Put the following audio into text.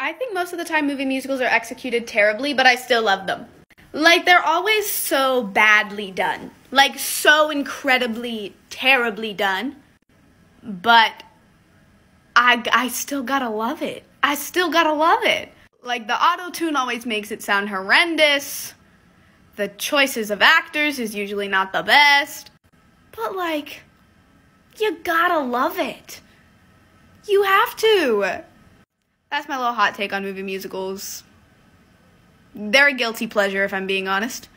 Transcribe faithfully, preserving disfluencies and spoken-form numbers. I think most of the time movie musicals are executed terribly, but I still love them. Like, they're always so badly done. Like, so incredibly, terribly done. But I, I still gotta love it. I still gotta love it. Like, the auto-tune always makes it sound horrendous. The choices of actors is usually not the best. But, like, you gotta love it. You have to. That's my little hot take on movie musicals. They're a guilty pleasure, if I'm being honest.